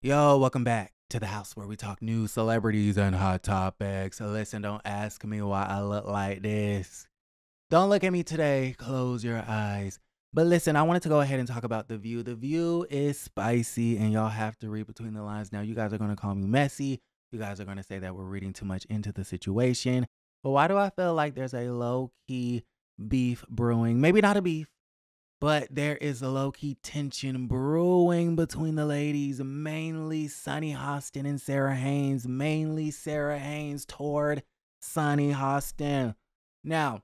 Yo, welcome back to the house where we talk news, celebrities, and hot topics. Listen, don't ask me why I look like this. Don't look at me today. Close your eyes. But listen, I wanted to go ahead and talk about The View. The View is spicy, and y'all have to read between the lines. Now, you guys are going to call me messy. You guys are going to say that we're reading too much into the situation. But why do I feel like there's a low-key beef brewing? Maybe not a beef. But there is a low-key tension brewing between the ladies, mainly Sunny Hostin and Sarah Haines, mainly Sarah Haines toward Sunny Hostin. Now,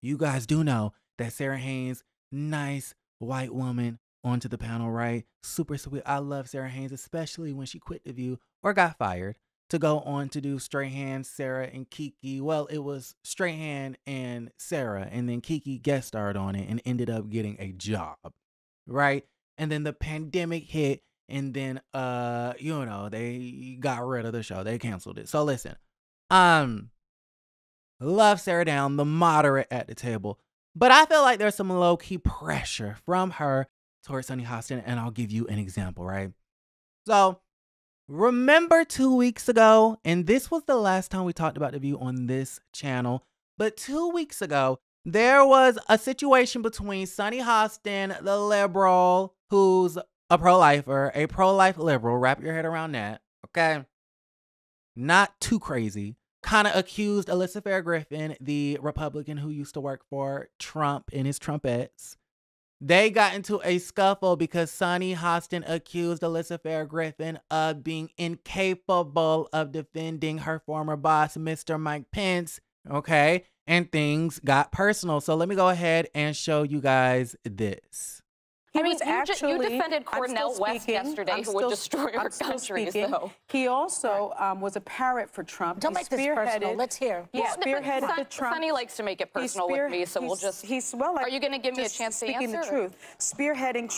you guys do know that Sarah Haines, nice white woman, onto the panel, right? Super sweet. I love Sarah Haines, especially when she quit The View or got fired to go on to do Straight Hand, Sarah, and Kiki. Well, it was Straight Hand and Sarah, and then Kiki guest starred on it and ended up getting a job, right? And then the pandemic hit, and then, you know, they got rid of the show. They canceled it. So listen, love Sarah down, the moderate at the table, but I feel like there's some low-key pressure from her towards Sunny Hostin, and I'll give you an example, right? So, remember 2 weeks ago, and this was the last time we talked about The View on this channel, but 2 weeks ago, there was a situation between Sunny Hostin, the liberal, who's a pro-lifer, a pro-life liberal, wrap your head around that, okay? Not too crazy. Kind of accused Alyssa Farah Griffin, the Republican who used to work for Trump and his Trumpets. They got into a scuffle because Sunny Hostin accused Alyssa Farah Griffin of being incapable of defending her former boss, Mr. Mike Pence, okay? And things got personal. So let me go ahead and show you guys this. I mean, you defended Cornell West yesterday, who would destroy our country. So. He also was a parrot for Trump. Don't make this personal. Let's hear. He spearheaded the Trump. Sunny likes to make it personal with me, so we'll just... Are you going to give me a chance to answer? Speaking the truth. Spearheading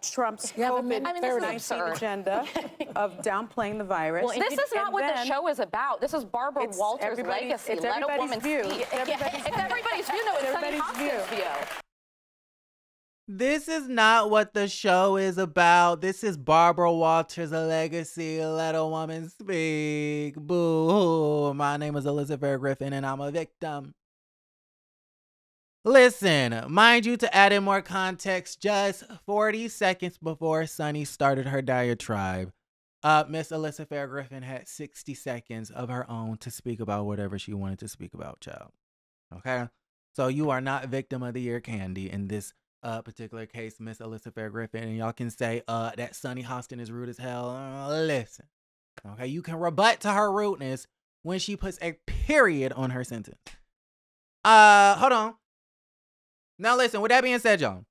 Trump's COVID-19 agenda of downplaying the virus. Well, this is not what the show is about. This is Barbara Walters' legacy. Let a woman speak. It's everybody's view. No, it's Sunny Hostin's view. This is not what the show is about. This is Barbara Walters' legacy. Let a woman speak. Boo-hoo. My name is Alyssa Farah Griffin, and I'm a victim. Listen, mind you, to add in more context, just 40 seconds before Sunny started her diatribe, Miss Alyssa Farah Griffin had 60 seconds of her own to speak about whatever she wanted to speak about, child. Okay? So you are not victim of the year candy in this particular case, Miss Alyssa Farah Griffin, and y'all can say that Sunny Hostin is rude as hell. Listen, okay, you can rebut to her rudeness when she puts a period on her sentence. Hold on. Now listen, with that being said, y'all,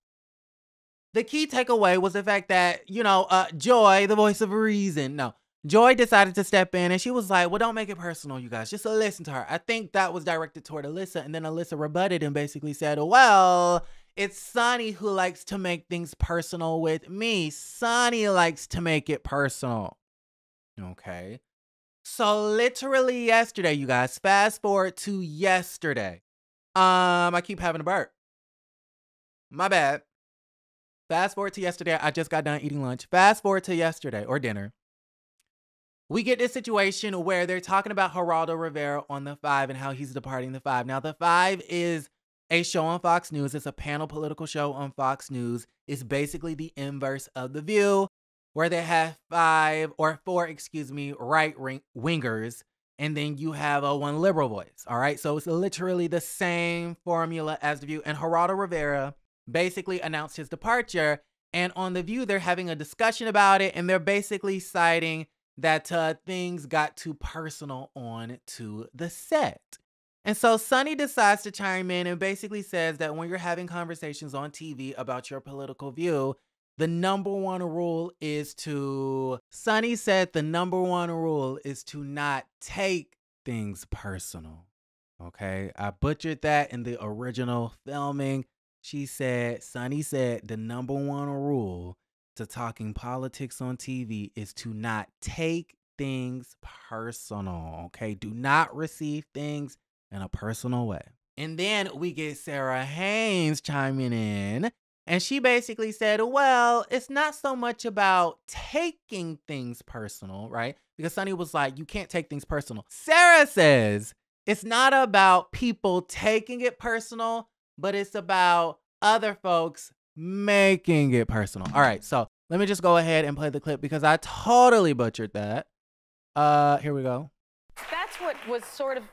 the key takeaway was the fact that, you know, Joy, the voice of reason, Joy decided to step in, and she was like, well, don't make it personal, you guys. Just listen to her. I think that was directed toward Alyssa, and then Alyssa rebutted and basically said, well, it's Sunny who likes to make things personal with me. Sunny likes to make it personal. Okay. So literally yesterday, you guys, fast forward to yesterday. I keep having a burp. My bad. Fast forward to yesterday. I just got done eating lunch. Fast forward to yesterday or dinner. We get this situation where they're talking about Geraldo Rivera on The Five and how he's departing The Five. Now, The Five is a show on Fox News. It's a panel political show on Fox News. It's basically the inverse of The View, where they have four right-wingers, and then you have one liberal voice, all right? So it's literally the same formula as The View. And Geraldo Rivera basically announced his departure, and on The View, they're having a discussion about it, and they're basically citing that things got too personal on to the set. And so Sunny decides to chime in and basically says that when you're having conversations on TV about your political view, the number one rule is to... Sunny said the number one rule is to not take things personal. Okay, I butchered that in the original filming. She said, Sunny said the number one rule to talking politics on TV is to not take things personal. Okay, do not receive things in a personal way. And then we get Sarah Haines chiming in And she basically said, well, it's not so much about taking things personal, right? Because Sunny was like, you can't take things personal. Sarah says it's not about people taking it personal, but it's about other folks making it personal. All right, so let me just go ahead and play the clip because I totally butchered that. Here we go. That's what was sort of...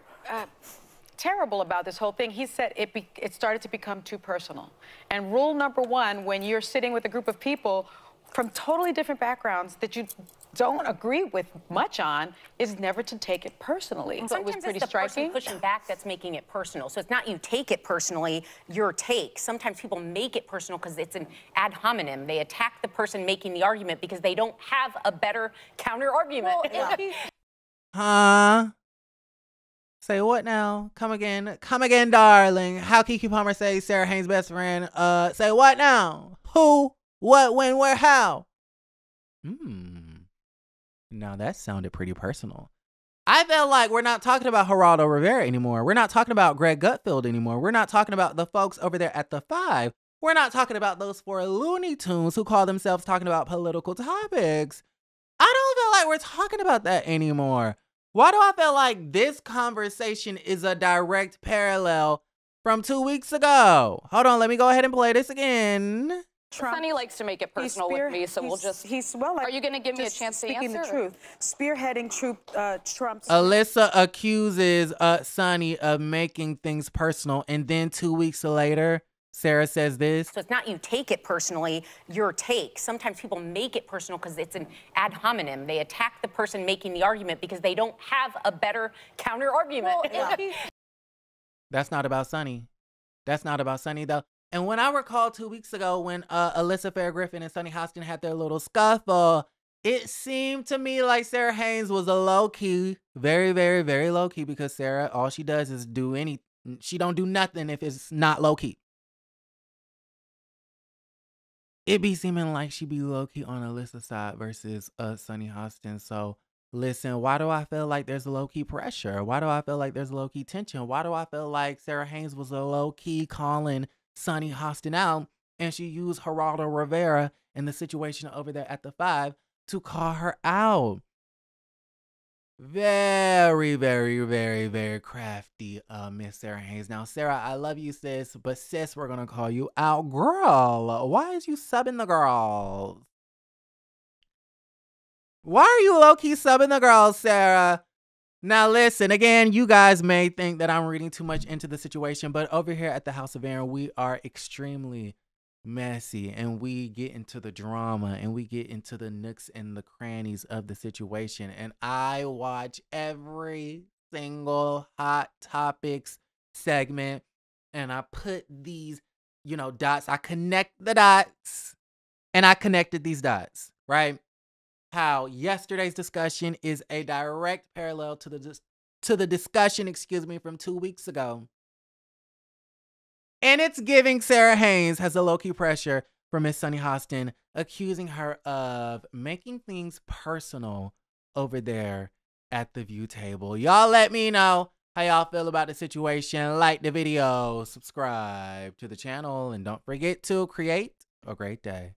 terrible about this whole thing. He said it started to become too personal. And rule number one, when you're sitting with a group of people from totally different backgrounds that you don't agree with much on, is never to take it personally. So it was pretty striking. Sometimes it's the person pushing back that's making it personal. So it's not you take it personally, your take. Sometimes people make it personal because it's an ad hominem. They attack the person making the argument because they don't have a better counter argument. Well, Say what now? Come again, darling. How Kiki Palmer say Sarah Haines' best friend. Say what now? Who, what, when, where, how? Now that sounded pretty personal. I felt like we're not talking about Geraldo Rivera anymore. We're not talking about Greg Gutfeld anymore. We're not talking about the folks over there at the Five. We're not talking about those four Looney Tunes who call themselves talking about political topics. I don't feel like we're talking about that anymore. Why do I feel like this conversation is a direct parallel from 2 weeks ago? Hold on, let me go ahead and play this again. Sunny likes to make it personal with me, so we'll just... are you going to give me a chance to answer? Speaking the truth. Spearheading Trump's... Alyssa accuses Sunny of making things personal, and then 2 weeks later... Sarah says this. So it's not you take it personally, your take. Sometimes people make it personal because it's an ad hominem. They attack the person making the argument because they don't have a better counter argument. Well, that's not about Sunny. That's not about Sunny, though. And when I recall 2 weeks ago when Alyssa Farah Griffin and Sunny Hostin had their little scuffle, it seemed to me like Sarah Haines was a low-key, very, very, very low-key, because Sarah, all she does is do anything. She don't do nothing if it's not low-key. It be seeming like she be low-key on Alyssa's side versus Sunny Hostin. So, listen, why do I feel like there's low-key pressure? Why do I feel like there's low-key tension? Why do I feel like Sarah Haines was a low-key calling Sunny Hostin out, and she used Geraldo Rivera in the situation over there at the Five to call her out? Very, very, very, very crafty, Miss Sarah Haines. Now, Sarah, I love you, sis, but sis, we're gonna call you out. Girl, why is you subbing the girls? Why are you low-key subbing the girls, Sarah? Now, listen, again, you guys may think that I'm reading too much into the situation, but over here at the Haus of Aaron, we are extremely messy, and we get into the drama and we get into the nooks and the crannies of the situation, and I watch every single hot topics segment, and I put these, you know, dots, I connect the dots, and I connected these dots, right? How yesterday's discussion is a direct parallel to the discussion, excuse me, from 2 weeks ago. And it's giving Sarah Haines has a low-key pressure from Miss Sunny Hostin, accusing her of making things personal over there at the View table. Y'all let me know how y'all feel about the situation. Like the video, subscribe to the channel, and don't forget to create a great day.